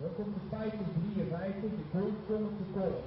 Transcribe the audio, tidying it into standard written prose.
Dan komt de 50, 53, de kool, komt de kool.